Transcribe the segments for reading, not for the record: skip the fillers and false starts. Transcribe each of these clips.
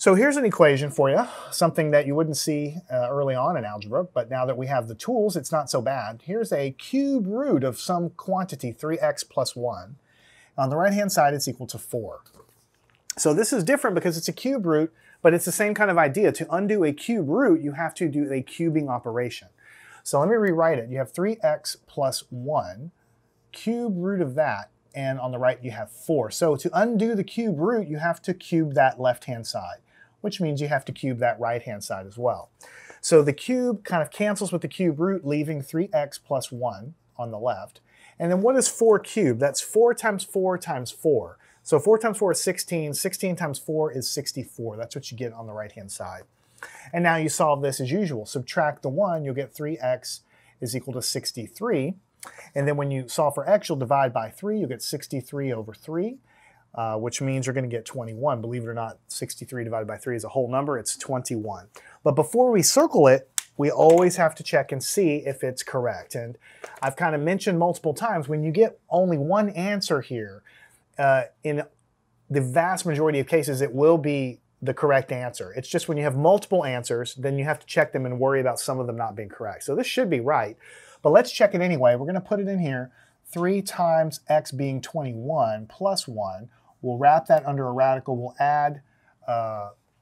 So here's an equation for you, something that you wouldn't see early on in algebra, but now that we have the tools, it's not so bad. Here's a cube root of some quantity, 3x plus 1. On the right-hand side, it's equal to 4. So this is different because it's a cube root, but it's the same kind of idea. To undo a cube root, you have to do a cubing operation. So let me rewrite it. You have 3x plus 1, cube root of that, and on the right you have 4. So to undo the cube root, you have to cube that left-hand side, which means you have to cube that right-hand side as well. So the cube kind of cancels with the cube root, leaving 3x plus 1 on the left. And then what is 4 cubed? That's 4 times 4 times 4. So 4 times 4 is 16. 16 times 4 is 64. That's what you get on the right-hand side. And now you solve this as usual. Subtract the 1, you'll get 3x is equal to 63. And then when you solve for x, you'll divide by 3. You'll get 63 over 3. Which means you're going to get 21. Believe it or not, 63 divided by 3 is a whole number. It's 21. But before we circle it, we always have to check and see if it's correct. And I've kind of mentioned multiple times, when you get only one answer here, in the vast majority of cases, it will be the correct answer. It's just when you have multiple answers, then you have to check them and worry about some of them not being correct. So this should be right, but let's check it anyway. We're going to put it in here. 3 times x being 21 plus 1. We'll wrap that under a radical. We'll add,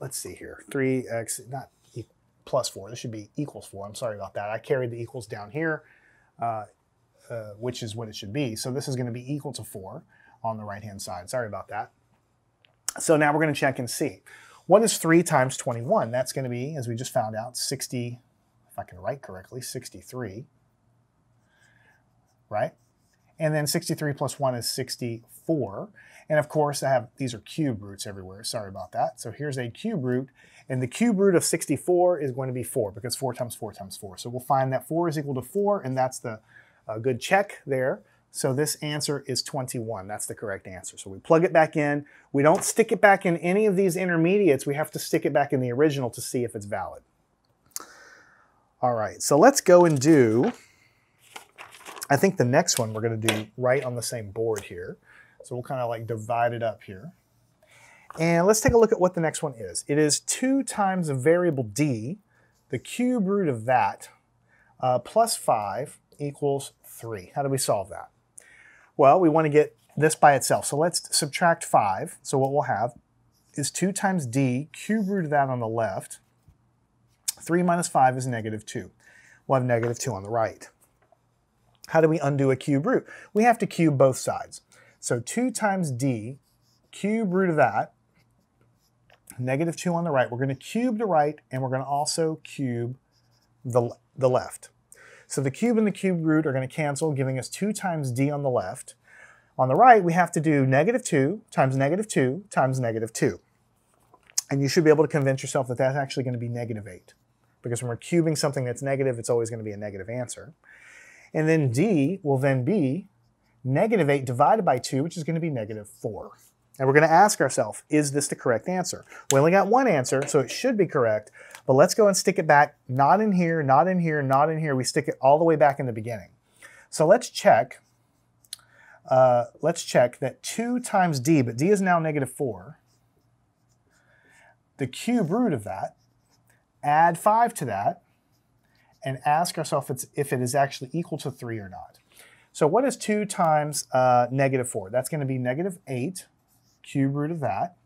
let's see here, 3x, not plus 4. This should be equals 4. I'm sorry about that. I carried the equals down here, which is what it should be. So this is going to be equal to 4 on the right-hand side. Sorry about that. So now we're going to check and see. What is 3 times 21? That's going to be, as we just found out, 60, if I can write correctly, 63, right? And then 63 plus 1 is 64. And of course, I have, these are cube roots everywhere. Sorry about that. So here's a cube root. And the cube root of 64 is going to be 4, because 4 times 4 times 4. So we'll find that 4 is equal to 4, and that's the good check there. So this answer is 21. That's the correct answer. So we plug it back in. We don't stick it back in any of these intermediates. We have to stick it back in the original to see if it's valid. All right, so let's go and do... I think the next one we're going to do right on the same board here. So we'll kind of like divide it up here. And let's take a look at what the next one is. It is 2 times a variable d, the cube root of that, plus 5 equals 3. How do we solve that? Well, we want to get this by itself. So let's subtract 5. So what we'll have is 2 times d, cube root of that on the left. 3 minus 5 is negative 2. We'll have negative 2 on the right. How do we undo a cube root? We have to cube both sides. So 2 times d, cube root of that, negative 2 on the right. We're going to cube the right, and we're going to also cube the left. So the cube and the cube root are going to cancel, giving us 2 times d on the left. On the right, we have to do negative 2 times negative 2 times negative 2. And you should be able to convince yourself that that's actually going to be negative 8. Because when we're cubing something that's negative, it's always going to be a negative answer. And then d will then be negative 8 divided by 2, which is going to be negative 4. And we're going to ask ourselves, is this the correct answer? We only got one answer, so it should be correct. But let's go and stick it back, not in here, not in here, not in here. We stick it all the way back in the beginning. So let's check that 2 times d, but d is now negative 4. The cube root of that, add 5 to that, and ask ourselves if it is actually equal to 3 or not. So what is 2 times negative 4? That's going to be negative 8, cube root of that,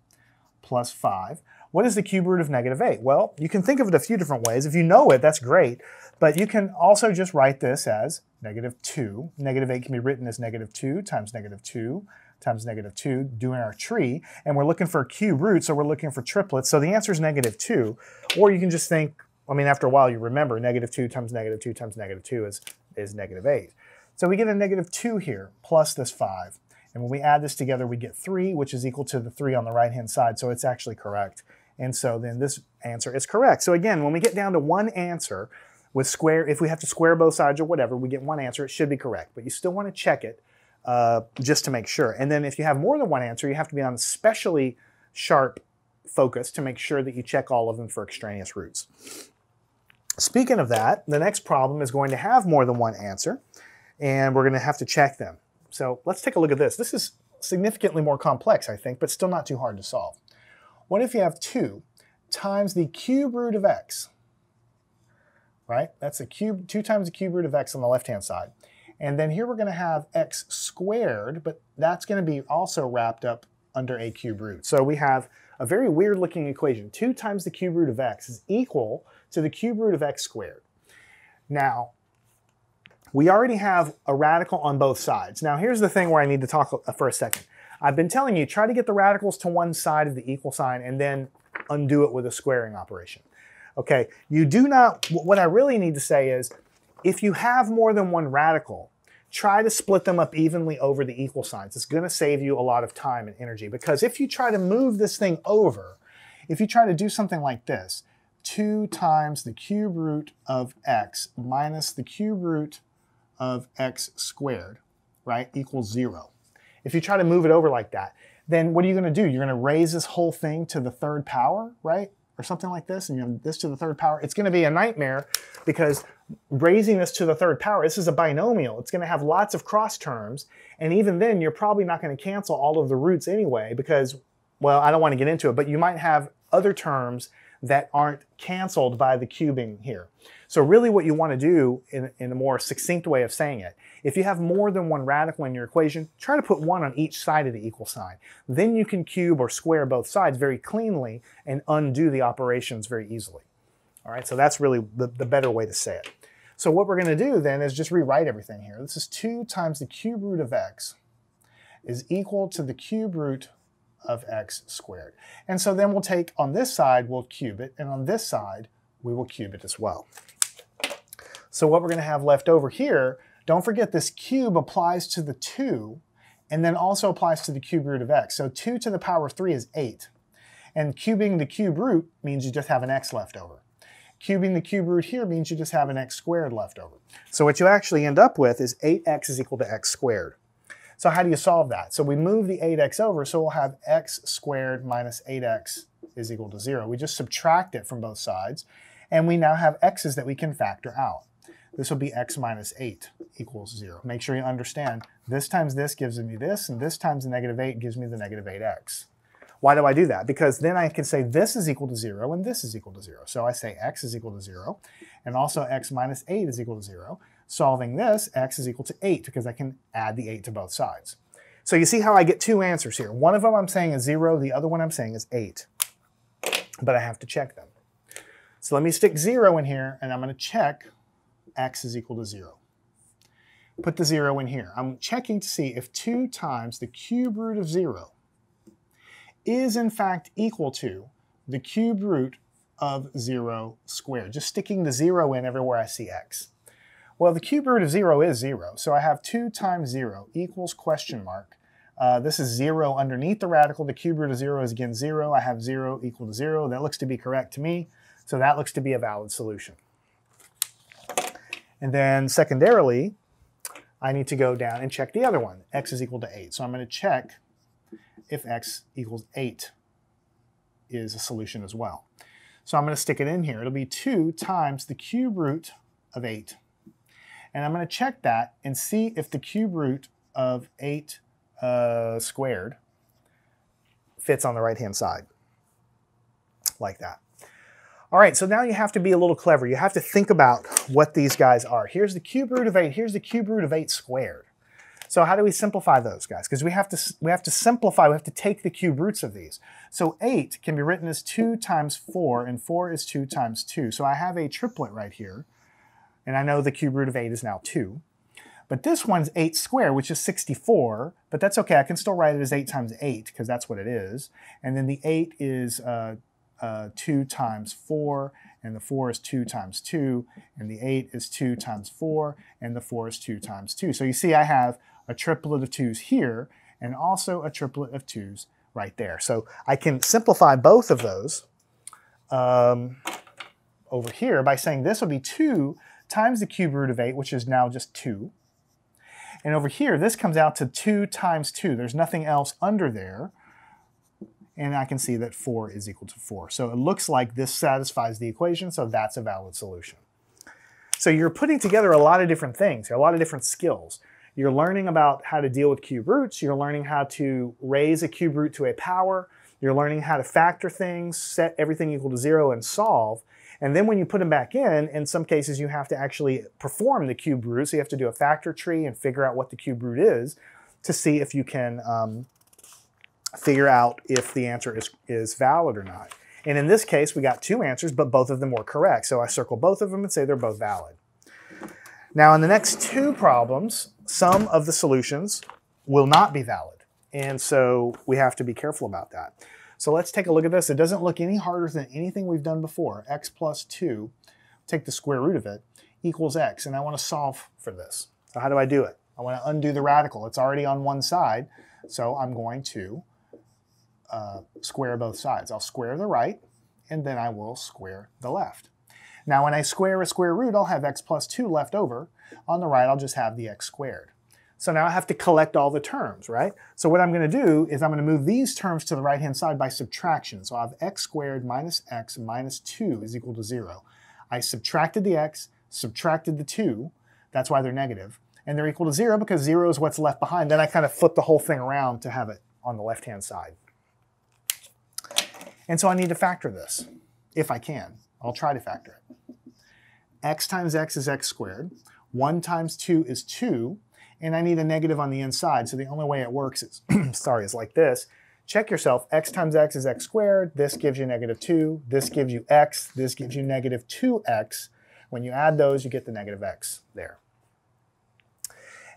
plus 5. What is the cube root of negative 8? Well, you can think of it a few different ways. If you know it, that's great. But you can also just write this as negative 2. Negative 8 can be written as negative 2 times negative 2 times negative 2, doing our tree. And we're looking for a cube root, so we're looking for triplets. So the answer is negative 2. Or you can just think, I mean, after a while, you remember negative 2 times negative 2 times negative 2 is negative 8. So we get a negative 2 here, plus this 5. And when we add this together, we get 3, which is equal to the 3 on the right-hand side, so it's actually correct. And so then this answer is correct. So again, when we get down to one answer with square, if we have to square both sides or whatever, we get one answer, it should be correct. But you still want to check it just to make sure. And then if you have more than one answer, you have to be on especially sharp focus to make sure that you check all of them for extraneous roots. Speaking of that, the next problem is going to have more than one answer, and we're going to have to check them. So let's take a look at this. This is significantly more complex, I think, but still not too hard to solve. What if you have 2 times the cube root of x, right? That's a cube, 2 times the cube root of x on the left-hand side. And then here we're going to have x squared, but that's going to be also wrapped up under a cube root. So we have a very weird looking equation. 2 times the cube root of x is equal to the cube root of x squared. Now, we already have a radical on both sides. Now here's the thing where I need to talk for a second. I've been telling you, try to get the radicals to one side of the equal sign and then undo it with a squaring operation. Okay, you do not, what I really need to say is, if you have more than one radical, try to split them up evenly over the equal signs. It's going to save you a lot of time and energy, because if you try to move this thing over, if you try to do something like this, 2 times the cube root of x minus the cube root of x squared, right, equals 0. If you try to move it over like that, then what are you going to do? You're going to raise this whole thing to the third power, right? Or something like this, and you have this to the third power. It's going to be a nightmare, because raising this to the third power, this is a binomial. It's going to have lots of cross terms, and even then you're probably not going to cancel all of the roots anyway, because, well, I don't want to get into it, but you might have other terms that aren't canceled by the cubing here. So really what you want to do, in a more succinct way of saying it, if you have more than one radical in your equation, try to put one on each side of the equal sign. Then you can cube or square both sides very cleanly and undo the operations very easily. All right, so that's really the better way to say it. So what we're going to do then is just rewrite everything here. This is 2 times the cube root of x is equal to the cube root of x squared. And so then we'll take, on this side we'll cube it, and on this side we will cube it as well. So what we're going to have left over here, don't forget this cube applies to the 2 and then also applies to the cube root of x. So 2 to the power of 3 is 8. And cubing the cube root means you just have an x left over. Cubing the cube root here means you just have an x squared left over. So what you actually end up with is 8x is equal to x squared. So how do you solve that? So we move the 8x over, so we'll have x squared minus 8x is equal to 0. We just subtract it from both sides, and we now have x's that we can factor out. This will be x minus 8 equals 0. Make sure you understand, this times this gives me this, and this times the negative 8 gives me the negative 8x. Why do I do that? Because then I can say this is equal to 0 and this is equal to 0. So I say x is equal to 0, and also x minus 8 is equal to 0. Solving this, x is equal to 8, because I can add the 8 to both sides. So you see how I get two answers here. One of them I'm saying is 0, the other one I'm saying is 8. But I have to check them. So let me stick 0 in here, and I'm going to check x is equal to 0. Put the 0 in here. I'm checking to see if 2 times the cube root of 0 is in fact equal to the cube root of 0 squared. Just sticking the 0 in everywhere I see x. Well, the cube root of 0 is 0, so I have 2 times 0 equals question mark. This is 0 underneath the radical. The cube root of 0 is again 0. I have 0 equal to 0. That looks to be correct to me, so that looks to be a valid solution. And then secondarily, I need to go down and check the other one. X is equal to 8, so I'm going to check if x equals 8 is a solution as well. So I'm going to stick it in here. It'll be 2 times the cube root of 8. And I'm going to check that and see if the cube root of 8 squared fits on the right-hand side, like that. All right, so now you have to be a little clever. You have to think about what these guys are. Here's the cube root of 8. Here's the cube root of 8 squared. So how do we simplify those guys? Because we have to simplify. We have to take the cube roots of these. So 8 can be written as 2 times 4, and 4 is 2 times 2. So I have a triplet right here. And I know the cube root of 8 is now 2. But this one's 8 squared, which is 64. But that's okay. I can still write it as 8 times 8, because that's what it is. And then the 8 is 2 times 4. And the 4 is 2 times 2. And the 8 is 2 times 4. And the 4 is 2 times 2. So you see I have a triplet of 2's here, and also a triplet of 2's right there. So I can simplify both of those over here by saying this will be 2 times the cube root of 8, which is now just 2. And over here, this comes out to 2 times 2. There's nothing else under there. And I can see that 4 is equal to 4. So it looks like this satisfies the equation, so that's a valid solution. So you're putting together a lot of different things, a lot of different skills. You're learning about how to deal with cube roots. You're learning how to raise a cube root to a power. You're learning how to factor things, set everything equal to zero, and solve. And then when you put them back in some cases you have to actually perform the cube root. So you have to do a factor tree and figure out what the cube root is to see if you can figure out if the answer is valid or not. And in this case, we got two answers, but both of them were correct. So I circle both of them and say they're both valid. Now in the next two problems, some of the solutions will not be valid. And so we have to be careful about that. So let's take a look at this. It doesn't look any harder than anything we've done before. X plus 2, take the square root of it, equals x. And I want to solve for this. So how do I do it? I want to undo the radical. It's already on one side. So I'm going to square both sides. I'll square the right, and then I will square the left. Now when I square a square root, I'll have x plus 2 left over. On the right, I'll just have the x squared. So now I have to collect all the terms, right? So what I'm going to do is I'm going to move these terms to the right-hand side by subtraction. So I have x squared minus x minus 2 is equal to 0. I subtracted the x, subtracted the 2. That's why they're negative. And they're equal to 0 because 0 is what's left behind. Then I kind of flip the whole thing around to have it on the left-hand side. And so I need to factor this, if I can. I'll try to factor it. X times x is x squared. 1 times 2 is 2. And I need a negative on the inside, so the only way it works is, is like this. Check yourself, x times x is x squared, this gives you negative 2, this gives you x, this gives you negative 2x. When you add those, you get the negative x there.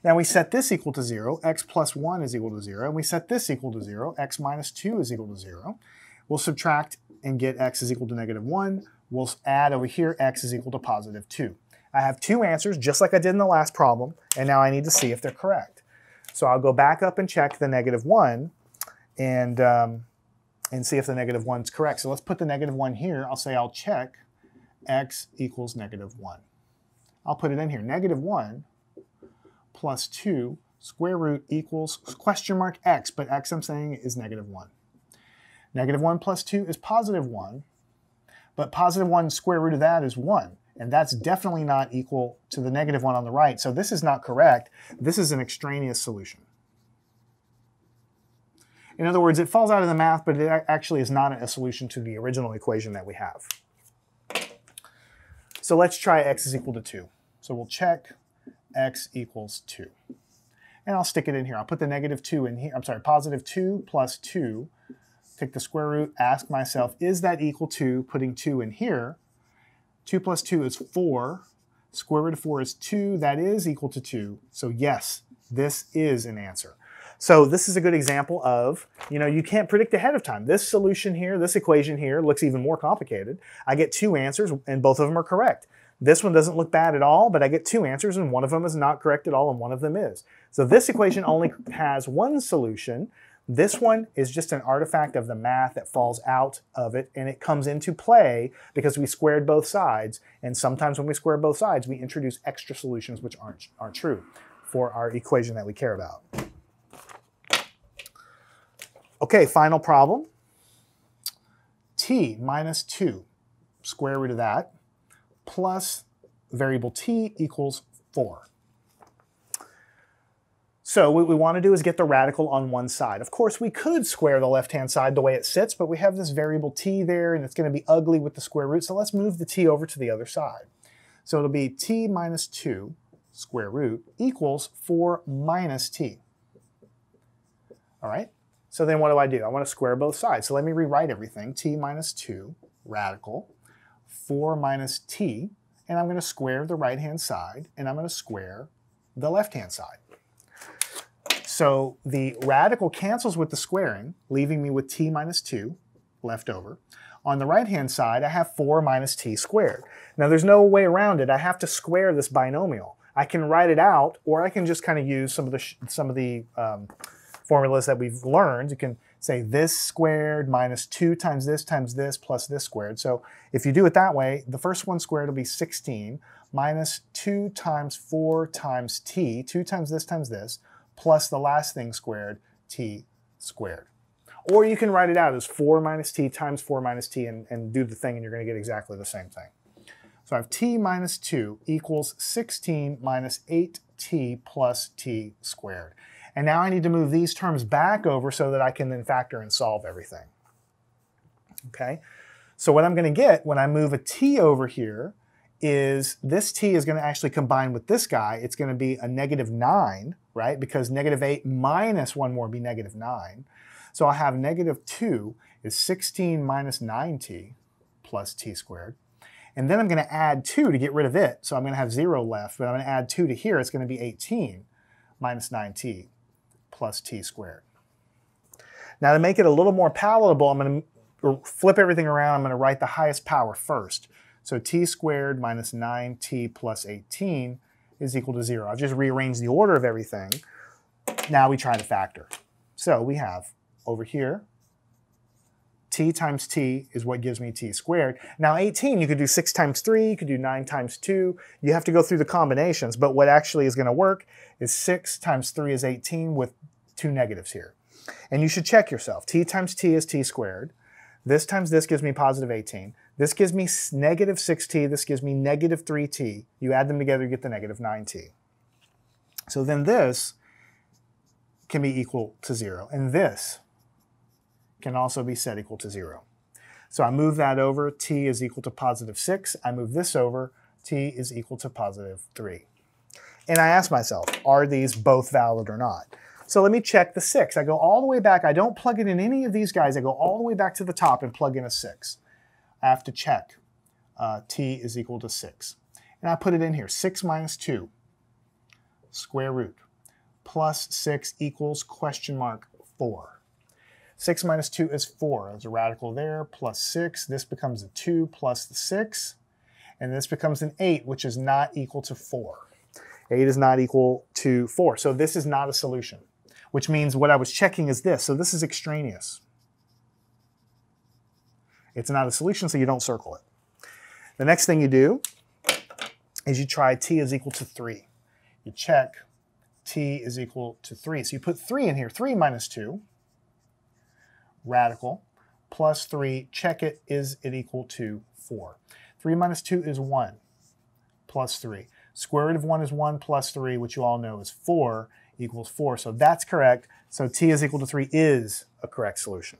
Now we set this equal to 0, x plus 1 is equal to 0, and we set this equal to 0, x minus 2 is equal to 0. We'll subtract and get x is equal to negative 1. We'll add over here, x is equal to positive 2. I have two answers, just like I did in the last problem, and now I need to see if they're correct. So I'll go back up and check the negative 1 and see if the negative 1's correct. So let's put the negative 1 here. I'll say I'll check x equals negative 1. I'll put it in here. Negative 1 plus 2 square root equals question mark x, but x I'm saying is negative 1. Negative 1 plus 2 is positive 1, but positive 1 square root of that is 1. And that's definitely not equal to the negative 1 on the right. So this is not correct. This is an extraneous solution. In other words, it falls out of the math, but it actually is not a solution to the original equation that we have. So let's try x is equal to 2. So we'll check x equals 2. And I'll stick it in here. I'll put the negative 2 in here. I'm sorry, positive 2 plus 2. Take the square root, ask myself, is that equal to putting 2 in here? 2 plus 2 is 4, square root of 4 is 2, that is equal to 2, so yes, this is an answer. So this is a good example of, you know, you can't predict ahead of time. This solution here, this equation here, looks even more complicated. I get two answers and both of them are correct. This one doesn't look bad at all, but I get two answers and one of them is not correct at all and one of them is. So this equation only has one solution. This one is just an artifact of the math that falls out of it, and it comes into play because we squared both sides, and sometimes when we square both sides, we introduce extra solutions which aren't true for our equation that we care about. Okay, final problem. T minus 2, square root of that, plus variable t equals 4. So what we want to do is get the radical on one side. Of course, we could square the left-hand side the way it sits, but we have this variable t there, and it's going to be ugly with the square root, so let's move the t over to the other side. So it'll be t minus 2 square root equals 4 minus t. All right, so then what do? I want to square both sides, so let me rewrite everything. T minus 2 radical 4 minus t, and I'm going to square the right-hand side, and I'm going to square the left-hand side. So the radical cancels with the squaring, leaving me with t minus 2 left over. On the right-hand side, I have 4 minus t squared. Now, there's no way around it. I have to square this binomial. I can write it out, or I can just kind of use some of the formulas that we've learned. You can say this squared minus 2 times this plus this squared. So if you do it that way, the first one squared will be 16 minus 2 times 4 times t, 2 times this, plus the last thing squared, t squared. Or you can write it out as 4 minus t times 4 minus t and do the thing, and you're going to get exactly the same thing. So I have t minus 2 equals 16 minus 8t plus t squared. And now I need to move these terms back over so that I can then factor and solve everything. okay? So what I'm gonna get when I move a t over here is this t is gonna actually combine with this guy. It's gonna be a -9, right? Because -8 minus one more would be -9. So I'll have -2 is 16 minus 9t plus t squared. And then I'm gonna add 2 to get rid of it. So I'm gonna have 0 left, but I'm gonna add 2 to here. It's gonna be 18 minus 9t plus t squared. Now to make it a little more palatable, I'm gonna flip everything around. I'm going to write the highest power first. So t squared minus 9t plus 18 is equal to 0. I've just rearranged the order of everything. Now we try to factor. So we have over here, t times t is what gives me t squared. Now 18, you could do 6 times 3, you could do 9 times 2. You have to go through the combinations, but what actually is going to work is 6 times 3 is 18 with 2 negatives here. And you should check yourself. T times t is t squared. This times this gives me positive 18. This gives me -6t. This gives me -3t. You add them together, you get the -9t. So then this can be equal to 0. And this can also be set equal to 0. So I move that over. T is equal to positive 6. I move this over. T is equal to positive 3. And I ask myself, are these both valid or not? So let me check the 6. I go all the way back. I don't plug it in any of these guys. I go all the way back to the top and plug in a 6. I have to check t is equal to 6. And I put it in here. 6 minus 2, square root, plus 6 equals question mark 4. 6 minus 2 is 4. There's a radical there, plus 6. This becomes a 2 plus the 6. And this becomes an 8, which is not equal to 4. 8 is not equal to 4. So this is not a solution, which means what I was checking is this. So this is extraneous. It's not a solution, so you don't circle it. The next thing you do is you try t is equal to 3. You check t is equal to 3. So you put 3 in here, 3 minus 2, radical, plus 3, check it, is it equal to 4. 3 minus 2 is 1, plus 3. Square root of 1 is 1 plus 3, which you all know is 4. Equals 4, so that's correct. So t is equal to 3 is a correct solution.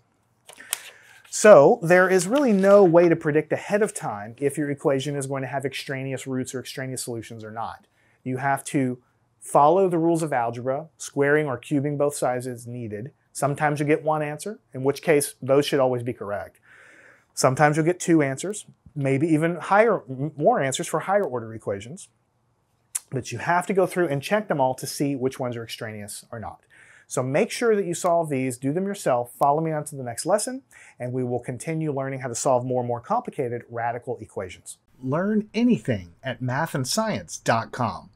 So there is really no way to predict ahead of time if your equation is going to have extraneous roots or extraneous solutions or not. You have to follow the rules of algebra, squaring or cubing both sides is needed. Sometimes you get one answer, in which case those should always be correct. Sometimes you'll get two answers, maybe even higher, more answers for higher order equations. But you have to go through and check them all to see which ones are extraneous or not. So make sure that you solve these, do them yourself, follow me on to the next lesson, and we will continue learning how to solve more and more complicated radical equations. Learn anything at mathandscience.com.